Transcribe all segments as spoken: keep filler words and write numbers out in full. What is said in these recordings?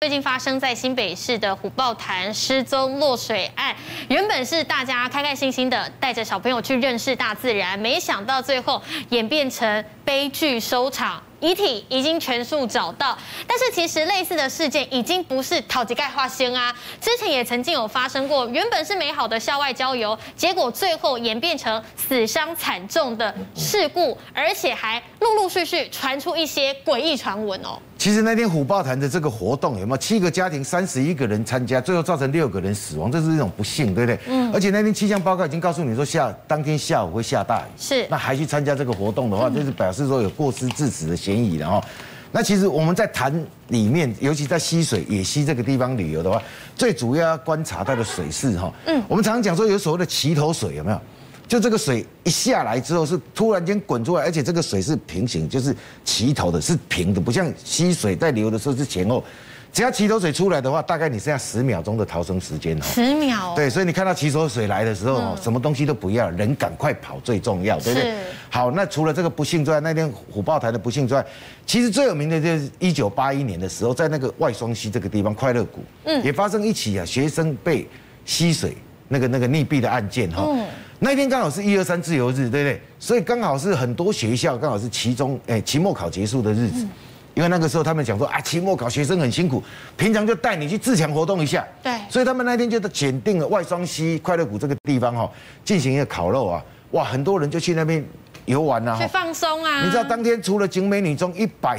最近发生在新北市的虎豹潭失踪落水案，原本是大家开开心心的带着小朋友去认识大自然，没想到最后演变成悲剧收场。 遗体已经全数找到，但是其实类似的事件已经不是讨吉盖化仙啊，之前也曾经有发生过，原本是美好的校外郊游，结果最后演变成死伤惨重的事故，而且还陆陆续续传出一些诡异传闻哦。其实那天虎豹潭的这个活动有没有七个家庭三十一个人参加，最后造成六个人死亡，这是一种不幸，对不对？嗯。而且那天气象报告已经告诉你说下当天下午会下大雨，是。那还去参加这个活动的话，就是表示说有过失致死的。 嫌疑的哈，那其实我们在潭里面，尤其在溪水、野溪这个地方旅游的话，最主要要观察它的水势哈。嗯，我们常常讲说有所谓的齐头水有没有？就这个水一下来之后是突然间滚出来，而且这个水是平行，就是齐头的，是平的，不像溪水在流的时候是前后。 只要齐头水出来的话，大概你剩下十秒钟的逃生时间哦。十秒。对，所以你看到齐头水来的时候，什么东西都不要，人赶快跑最重要，对不对？好，那除了这个不幸之外，那天虎豹台的不幸之外，其实最有名的就是一九八一年的时候，在那个外双溪这个地方快乐谷，嗯，也发生一起啊学生被溪水那个那个溺毙的案件哈、哦。嗯。那天刚好是一二三自由日，对不对？所以刚好是很多学校刚好是期中哎期末考结束的日子。 因为那个时候他们讲说啊，期末考学生很辛苦，平常就带你去自强活动一下。对，所以他们那天就选定了外双溪快乐谷这个地方哈，进行一个烤肉啊，哇，很多人就去那边游玩啊，去放松啊。你知道当天除了景美女中一百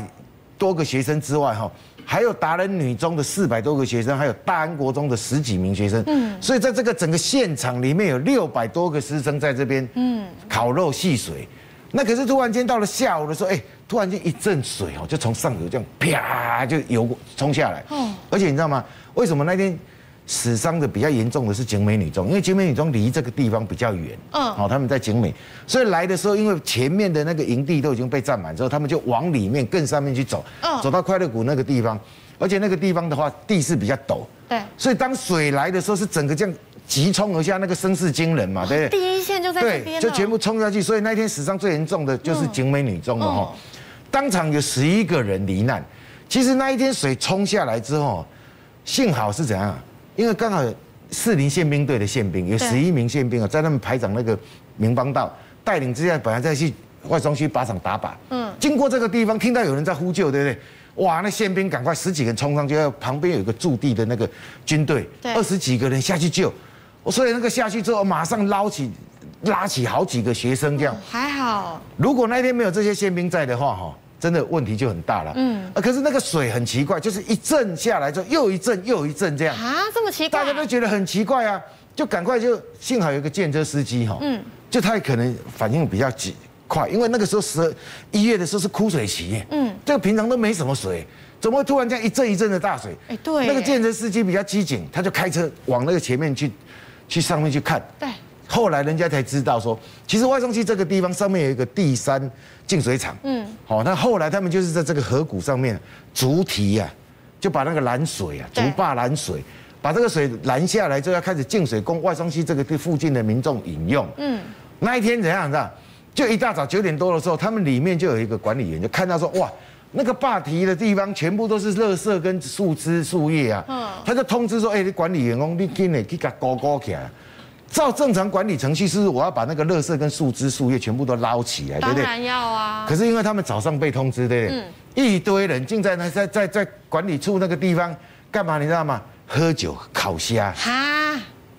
多个学生之外哈，还有达人女中的四百多个学生，还有大安国中的十几名学生。嗯，所以在这个整个现场里面有六百多个师生在这边嗯烤肉戏水。 那可是突然间到了下午的时候，哎，突然间一阵水哦，就从上游这样啪就游冲下来。哦，而且你知道吗？为什么那天死伤的比较严重的是景美女中？因为景美女中离这个地方比较远。嗯，好，他们在景美，所以来的时候，因为前面的那个营地都已经被占满之后，他们就往里面更上面去走。嗯，走到快乐谷那个地方，而且那个地方的话，地势比较陡。对，所以当水来的时候，是整个这样。 急冲而下，那个声势惊人嘛，对不对？第一线就在这边，就全部冲下去。所以那天史上最严重的就是景美女中了哈，当场有十一个人罹难。其实那一天水冲下来之后，幸好是怎样？因为刚好士林宪兵队的宪兵有十一名宪兵啊，在他们排长那个明邦道带领之下，本来在去外双溪靶场打靶，嗯，经过这个地方听到有人在呼救，对不对？ 哇！那宪兵赶快十几个人冲上去，旁边有一个驻地的那个军队，二十几个人下去救。所以那个下去之后，马上捞起、拉起好几个学生这样。还好，如果那天没有这些宪兵在的话，哈，真的问题就很大了。嗯。可是那个水很奇怪，就是一阵下来之后，又一阵又一阵这样。啊，这么奇怪！大家都觉得很奇怪啊，就赶快就幸好有个建车司机哈，嗯，就他可能反应比较急。 快，因为那个时候十一月的时候是枯水期，嗯，这个平常都没什么水，怎么会突然间一阵一阵的大水？哎，对，那个计程司机比较机警，他就开车往那个前面去，去上面去看。对，后来人家才知道说，其实外双溪这个地方上面有一个第三净水厂，嗯，好，那后来他们就是在这个河谷上面竹堤呀，就把那个拦水啊，竹坝拦水。 把这个水拦下来，就要开始净水供外双溪这个附近的民众饮用。嗯，那一天怎样？你知道？ 就一大早九点多的时候，他们里面就有一个管理员就看到说，哇，那个坝堤的地方全部都是垃圾跟树枝树叶啊，嗯，他就通知说，哎，管理员哦，你今日去给搞搞起来。照正常管理程序是，我要把那个垃圾跟树枝树叶全部都捞起来，对不对？当然要啊。可是因为他们早上被通知，对不对？嗯。一堆人竟在那在在在管理处那个地方干嘛？你知道吗？喝酒烤虾。哈。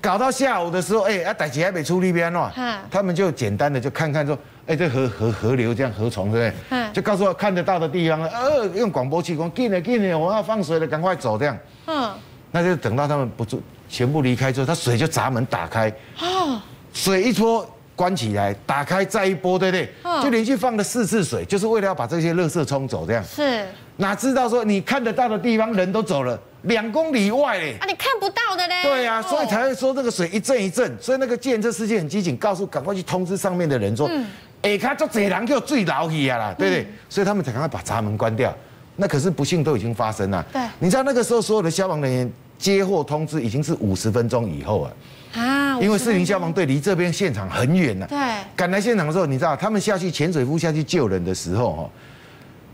搞到下午的时候，哎、欸，啊，代志还没处理完喏，他们就简单的就看看说，哎、欸，这河河河流这样河床对不对？就告诉我看得到的地方，呃，用广播器说，进来进来，我要放水了，赶快走这样。嗯，那就等到他们不住全部离开之后，他水就闸门打开，哦，水一波关起来，打开再一波，对不对？嗯，就连续放了四次水，就是为了要把这些垃圾冲走这样。是，哪知道说你看得到的地方人都走了。 两公里外嘞，啊，你看不到的嘞。对啊，所以才会说这个水一阵一阵。所以那个建设司机很机警，告诉赶快去通知上面的人说，哎，他做贼人就最老去啊啦，对不对？所以他们才赶快把闸门关掉。那可是不幸都已经发生了。对，你知道那个时候所有的消防人员接获通知已经是五十分钟以后啊。啊，因为士林消防队离这边现场很远呐。对，赶来现场的时候，你知道他们下去潜水夫下去救人的时候哈，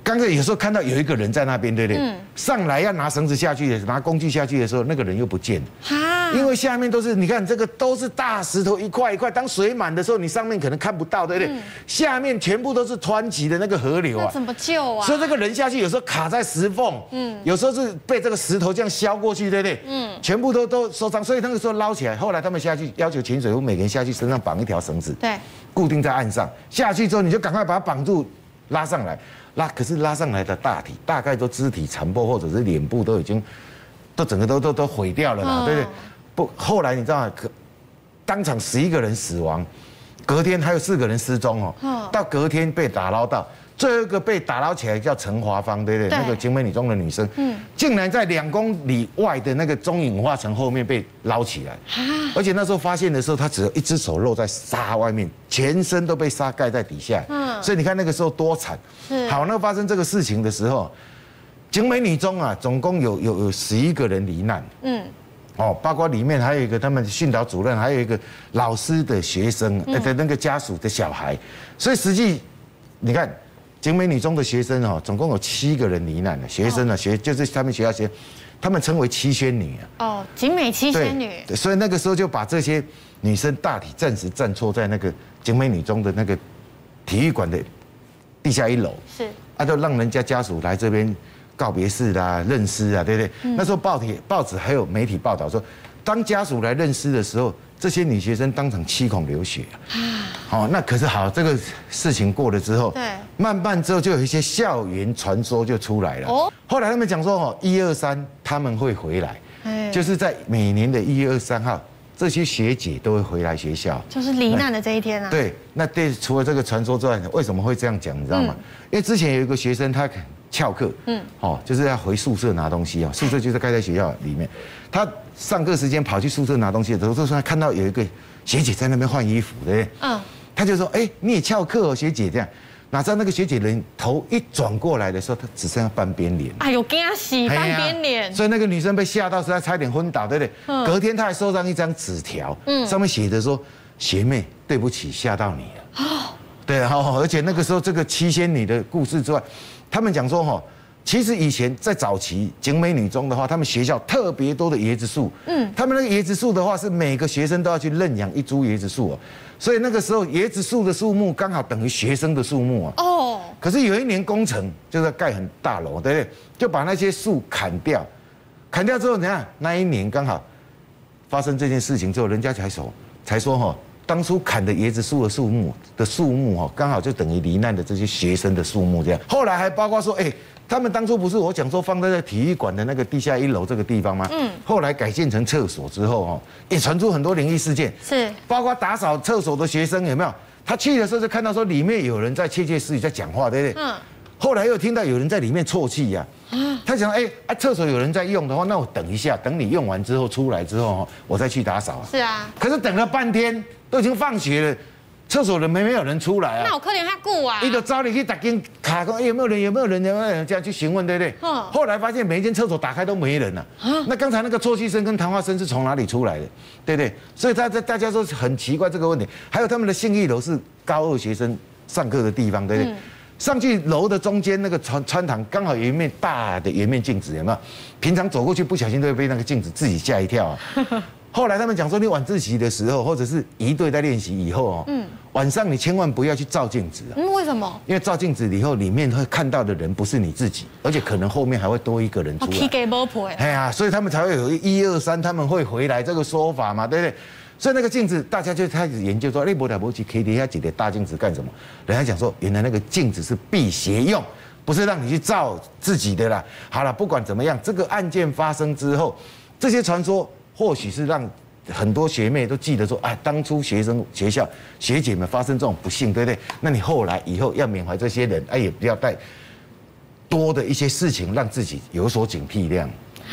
刚才有时候看到有一个人在那边，对不对？嗯、上来要拿绳子下去，拿工具下去的时候，那个人又不见了。啊、因为下面都是，你看这个都是大石头，一块一块。当水满的时候，你上面可能看不到，对不对？嗯、下面全部都是湍急的那个河流啊，怎么救啊？所以这个人下去，有时候卡在石缝，嗯，有时候是被这个石头这样削过去，对不对？嗯，全部都都受伤。所以那个时候捞起来，后来他们下去要求潜水夫每个人下去身上绑一条绳子，对，固定在岸上。下去之后，你就赶快把它绑住，拉上来。 拉可是拉上来的大体大概都肢体残破或者是脸部都已经，都整个都都都毁掉了啦，对不对？不，后来你知道吗？可当场十一个人死亡，隔天还有四个人失踪哦。到隔天被打捞到，最后一个被打捞起来叫陈华芳，对不对？对那个景美女中的女生，嗯，竟然在两公里外的那个中影文化城后面被捞起来，而且那时候发现的时候，她只有一只手露在沙外面，全身都被沙盖在底下。 所以你看那个时候多惨，好，那发生这个事情的时候，景美女中啊，总共有有有十一个人罹难，嗯，哦，包括里面还有一个他们训导主任，还有一个老师的学生的那个家属的小孩，所以实际你看景美女中的学生哦，总共有七个人罹难的学生啊，学就是他们学校学，他们称为七仙女啊，哦，景美七仙女，所以那个时候就把这些女生大体暂时暂错在那个景美女中的那个。 体育馆的地下一楼是啊，就让人家家属来这边告别式啦、认尸啊，对不对？嗯、那时候报纸、报纸还有媒体报道说，当家属来认尸的时候，这些女学生当场七孔流血啊。好、哦，那可是好，这个事情过了之后，对，慢慢之后就有一些校园传说就出来了。哦，后来他们讲说哦，一二三他们会回来，哎、就是在每年的一月二十三号。 这些学姐都会回来学校，就是罹难的这一天啊。对，那对，除了这个传说之外，为什么会这样讲？你知道吗？嗯、因为之前有一个学生他翘课，嗯，哦，就是要回宿舍拿东西啊，宿舍就是盖在学校里面。他上课时间跑去宿舍拿东西的时候，他看到有一个学姐在那边换衣服，对不对？嗯，他就说：“哎、欸，你也翘课哦，学姐这样。” 哪知道那个学姐人头一转过来的时候，她只剩下半边脸。哎呦，惊死！半边脸。所以那个女生被吓到，实在差点昏倒，对不对？隔天她还收上一张纸条，嗯，上面写着说：“学妹，对不起，吓到你了。”哦，对啊，而且那个时候这个七仙女的故事之外，他们讲说哈，其实以前在早期景美女中的话，他们学校特别多的椰子树，嗯，他们那个椰子树的话是每个学生都要去认养一株椰子树哦。 所以那个时候，椰子树的树木刚好等于学生的树木啊。哦。可是有一年工程就是要盖很大楼，对不对？就把那些树砍掉，砍掉之后，你看那一年刚好发生这件事情之后，人家才说才说哈、喔，当初砍的椰子树的树木的树木哈、喔，刚好就等于罹难的这些学生的树木这样。后来还包括说，哎，他们当初不是我讲说放在体育馆的那个地下一楼这个地方吗？嗯。后来改建成厕所之后哦、喔，也传出很多灵异事件，是包括打扫厕所的学生有没有？他去的时候就看到说里面有人在窃窃私语在讲话，对不对？嗯。后来又听到有人在里面啜泣呀。啊。他想，哎，啊，厕所有人在用的话，那我等一下，等你用完之后出来之后、喔，我再去打扫啊。是啊。可是等了半天，都已经放学了。 厕所里面没有人出来啊，那我可能他顾啊，一直找你去打间卡讲，哎有没有人有没有人有没有人这样去询问，对不对？嗯。后来发现每一间厕所打开都没人啊。那刚才那个啜泣声跟谈话声是从哪里出来的，对不对？所以大家大家说很奇怪这个问题。还有他们的信义楼是高二学生上课的地方，对不对？嗯。上去楼的中间那个穿穿堂刚好有一面大的圆面镜子，有没有？平常走过去不小心都会被那个镜子自己吓一跳啊。 后来他们讲说，你晚自习的时候，或者是一队在练习以后哦，嗯，晚上你千万不要去照镜子啊。嗯，为什么？因为照镜子以后，里面会看到的人不是你自己，而且可能后面还会多一个人出来。哎呀，所以他们才会有一二三，他们会回来这个说法嘛，对不对？所以那个镜子，大家就开始研究说，哎，没来没去，可以底下几叠大镜子干什么？人家讲说，原来那个镜子是辟邪用，不是让你去照自己的啦。好了，不管怎么样，这个案件发生之后，这些传说。 或许是让很多学妹都记得说，哎，当初学生学校学姐们发生这种不幸，对不对？那你后来以后要缅怀这些人，哎，也不要带多的一些事情，让自己有所警惕，这样。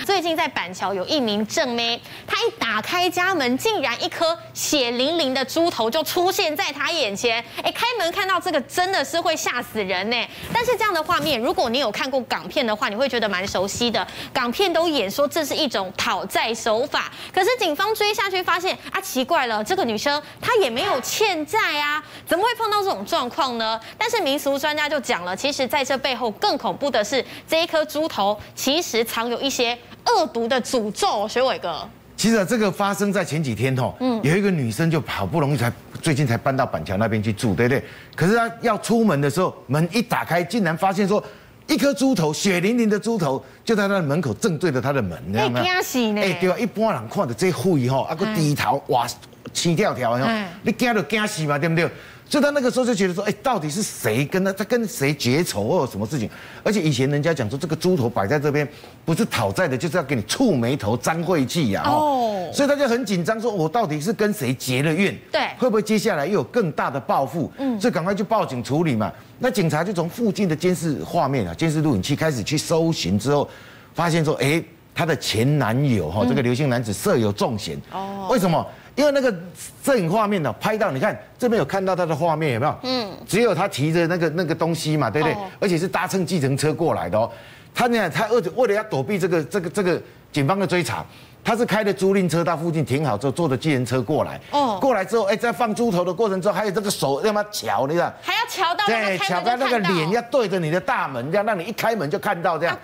最近在板桥有一名正妹，她一打开家门，竟然一颗血淋淋的猪头就出现在她眼前。哎，开门看到这个真的是会吓死人呢。但是这样的画面，如果你有看过港片的话，你会觉得蛮熟悉的。港片都演说这是一种讨债手法，可是警方追下去发现啊，奇怪了，这个女生她也没有欠债啊，怎么会碰到这种状况呢？但是民俗专家就讲了，其实在这背后更恐怖的是这一颗猪头其实藏有一些恶毒的诅咒，学伟哥。其实这个发生在前几天吼，嗯，有一个女生就好不容易才最近才搬到板桥那边去住，对不对？可是她要出门的时候，门一打开，竟然发现说一颗猪头，血淋淋的猪头就在她的门口，正对着她的门，你知道吗？惊死呢！哎，对吧？一般人看到这血吼，啊个低头哇，起跳跳的吼，你惊就惊死嘛，对不对？所以他那个时候就觉得说，哎，到底是谁跟他，他跟谁结仇或什么事情？而且以前人家讲说，这个猪头摆在这边，不是讨债的，就是要给你触眉头、沾晦气呀。哦，所以他就很紧张，说我到底是跟谁结了怨？对，会不会接下来又有更大的报复？嗯，所以赶快去报警处理嘛。那警察就从附近的监视画面啊、监视录影器开始去搜寻，之后发现说，哎，他的前男友哈，这个刘姓男子涉有重嫌。哦，为什么？因为那个摄影画面呢，拍到你看这边有看到他的画面有没有？嗯，只有他提着那个那个东西嘛，对不对？而且是搭乘计程车过来的哦。他呢，他为了要躲避这个这个这个警方的追查，他是开的租赁车到附近停好之后，坐着计程车过来。哦，过来之后，哎，在放猪头的过程中，还有这个手要么瞧，你看，还要瞧到对，瞧到那个脸要对着你的大门，这样让你一开门就看到这样。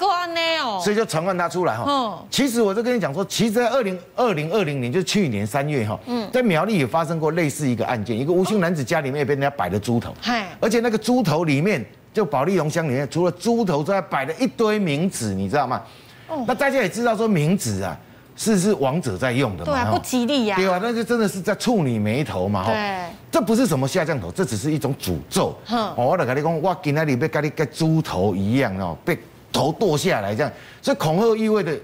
所以就传唤他出来哈。哦，其实我就跟你讲说，其实在二零二零二零年，就是去年三月哈。嗯，在苗栗也发生过类似一个案件，一个吴姓男子家里面也被人家摆了猪头，而且那个猪头里面，就保利龙箱里面，除了猪头之外，摆了一堆冥纸，你知道吗？哦，那大家也知道说冥纸啊，是是王者在用的嘛，对啊，不吉利呀，对啊，那就真的是在触你眉头嘛，对，这不是什么下降头，这只是一种诅咒。哦，我来跟你讲，我今天你被跟你跟猪头一样哦，被头剁下来这样，所以恐吓意味的。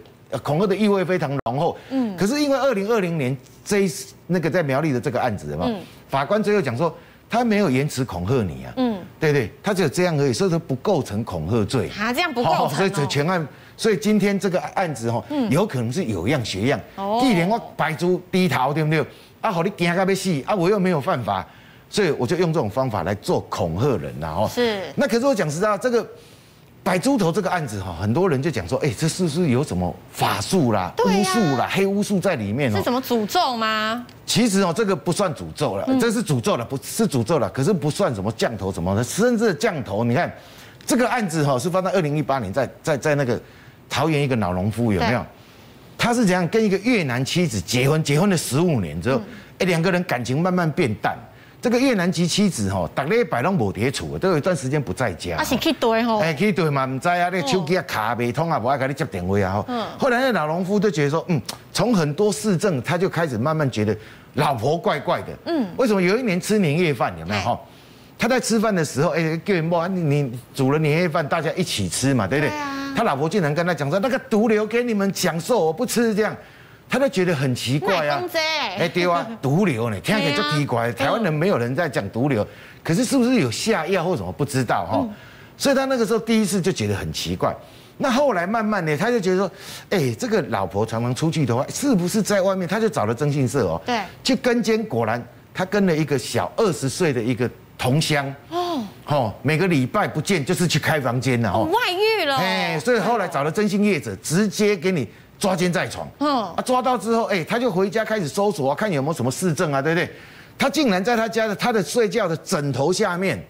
恐吓的意味非常浓厚，嗯，可是因为二零二零年这那个在苗栗的这个案子嘛，法官最后讲说他没有言辞恐吓你啊，嗯，对对，他只有这样而已，所以说不构成恐吓罪啊，这样不构成，所以全案，所以今天这个案子哈，有可能是有样学样，既然我摆出低头对不对？啊，好你惊到要死，啊我又没有犯法，所以我就用这种方法来做恐吓人呐，哦，是，那可是我讲实在这个。摆猪头这个案子哈，很多人就讲说，哎，这是不是有什么法术啦、巫术啦、黑巫术在里面哦？是什么诅咒吗？其实哦，这个不算诅咒了，这是诅咒了，不是诅咒了，可是不算什么降头什么的，甚至降头，你看这个案子哈是发生在二零一八年，在在在那个桃园一个老农夫有没有？他是怎样跟一个越南妻子结婚，结婚了十五年之后，哎，两个人感情慢慢变淡。这个越南籍妻子吼，大家摆弄无在厝，都有一段时间不在家。啊，是去对吼？哎，去对嘛，唔知啊，那手机啊卡未通啊，不爱给你接电话啊。嗯。后来那老农夫就觉得说，嗯，从很多事证，他就开始慢慢觉得老婆怪怪的。嗯。为什么有一年吃年夜饭有没有哈？他在吃饭的时候，哎，叫人莫，你煮了年夜饭，大家一起吃嘛，对不对？他老婆竟然跟他讲说，那个毒瘤给你们享受，我不吃这样。他就觉得很奇怪啊，哎对啊，毒瘤呢，听起来就奇怪。台湾人没有人在讲毒瘤，可是是不是有下药或什么不知道哈？所以他那个时候第一次就觉得很奇怪。那后来慢慢的，他就觉得说，哎，这个老婆常常出去的话，是不是在外面？他就找了征信社哦，对，去跟监，果然他跟了一个小二十岁的一个同乡哦，哦，每个礼拜不见就是去开房间了哦，外遇了，哎，所以后来找了征信业者，直接给你。抓奸在床，嗯，啊，抓到之后，哎，他就回家开始搜索啊，看有没有什么事证啊，对不对？他竟然在他家的他的睡觉的枕头下面，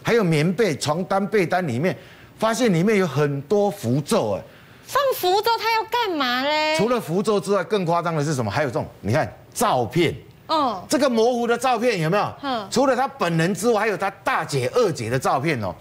还有棉被、床单、被单里面，发现里面有很多符咒啊。放符咒他要干嘛嘞？除了符咒之外，更夸张的是什么？还有这种，你看照片，哦，这个模糊的照片有没有？嗯，除了他本人之外，还有他大姐、二姐的照片哦。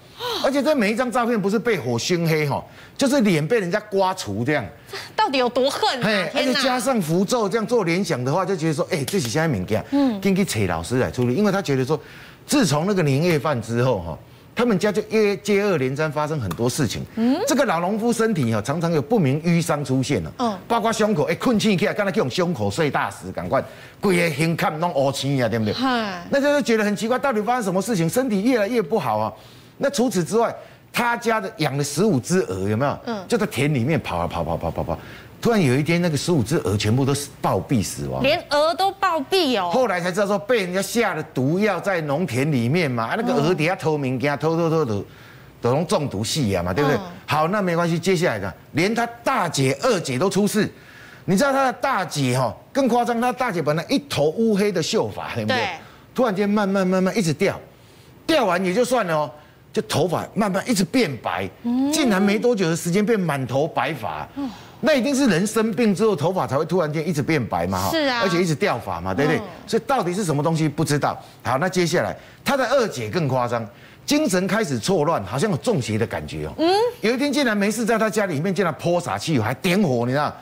而且这每一张照片不是被火熏黑哈，就是脸被人家刮除这样。到底有多恨啊！而且加上符咒这样做联想的话，就觉得说，哎，这是现在敏感，嗯，跟去找老师来处理，因为他觉得说，自从那个年夜饭之后哈，他们家就接接二连三发生很多事情。嗯，这个老农夫身体哈常常有不明淤伤出现了，嗯，包括胸口，哎，困起来，刚才用胸口碎大石，赶快，整个胸口弄乌青啊，对不对？那他就觉得很奇怪，到底发生什么事情？身体越来越不好啊。那除此之外，他家的养了十五只鹅，有没有？嗯，就在田里面跑啊跑跑跑跑跑，突然有一天，那个十五只鹅全部都暴毙死亡，连鹅都暴毙哦。后来才知道说被人家下了毒药在农田里面嘛，啊那个鹅底下偷名给偷偷偷偷，都能中毒死呀嘛，对不对？嗯、好，那没关系。接下来呢，连他大姐、二姐都出事。你知道他的大姐哈、喔、更夸张，他大姐本来一头乌黑的秀发，对不对？对。突然间慢慢慢慢一直掉，掉完也就算了哦、喔。 就头发慢慢一直变白，竟然没多久的时间变满头白发，那一定是人生病之后头发才会突然间一直变白嘛，是啊，而且一直掉发嘛，对不对？所以到底是什么东西不知道。好，那接下来他的二姐更夸张，精神开始错乱，好像有中邪的感觉哦。嗯，有一天竟然没事在他家里面竟然泼洒汽油，还点火，你知道？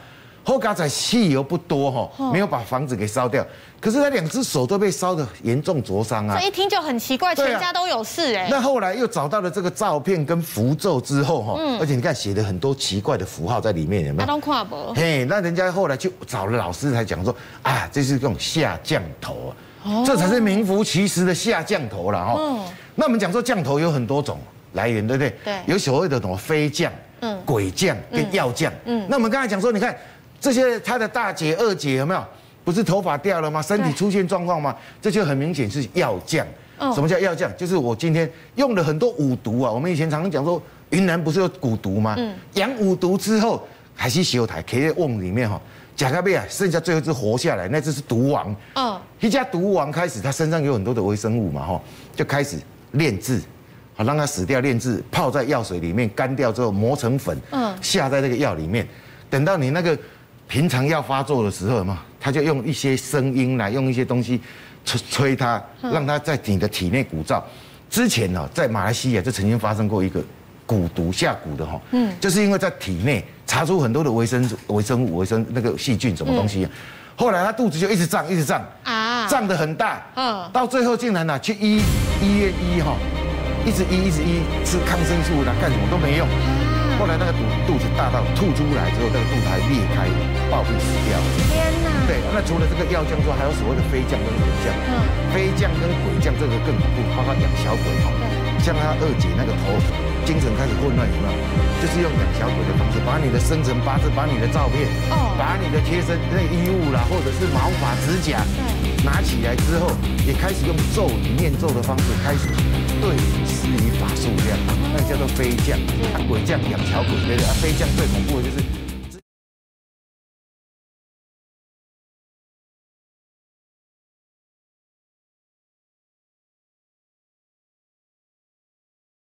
后嘎仔汽油不多哈，没有把房子给烧掉。 可是他两只手都被烧得严重灼伤啊！这一听就很奇怪，全家都有事哎。那后来又找到了这个照片跟符咒之后哈，而且你看写了很多奇怪的符号在里面，有没有？他都看不。嘿，那人家后来就找了老师才讲说啊，这是这种下降头啊，这才是名副其实的下降头了哈。那我们讲说降头有很多种来源，对不对？对。有所谓的什么飞降、嗯、鬼降跟药降。嗯。那我们刚才讲说，你看这些他的大姐、二姐有没有？ 不是头发掉了吗？身体出现状况吗？这就很明显是药降。什么叫药降？就是我今天用了很多五毒啊。我们以前常常讲说，云南不是有蛊毒吗？嗯，养五毒之后，还是修台，可以在瓮里面哈，甲咖啡啊，剩下最后一只活下来，那只是毒王。嗯，一家毒王开始，他身上有很多的微生物嘛，哈，就开始炼制，好让它死掉，炼制泡在药水里面，干掉之后磨成粉，嗯，下在这个药里面，等到你那个。 平常要发作的时候嘛，他就用一些声音来，用一些东西吹吹它，让它在你的体内鼓噪。之前呢，在马来西亚就曾经发生过一个蛊毒下蛊的哈，嗯，就是因为在体内查出很多的微生微生物、微生那个细菌什么东西、啊，后来他肚子就一直胀，一直胀啊，胀得很大，嗯，到最后竟然呢去医医院医哈，一直医一直医，吃抗生素啦，干什么都没用。 后来那个肚肚子大到吐出来之后，那个肚子还裂开，暴毙死掉。天哪！对，那除了这个药降之外，还有所谓的飞降跟鬼降。嗯。飞降跟鬼降这个更恐怖，包括养小鬼哈。像他二姐那个头，精神开始混乱，有没有？就是用养小鬼的方式，把你的生辰八字，把你的照片，哦，把你的贴身那衣物啦，或者是毛发、指甲，拿起来之后，也开始用咒语念咒的方式开始对你施以法术这样。 那叫做飞降，啊，鬼降养小鬼，对不对？啊，飞降最恐怖的就是。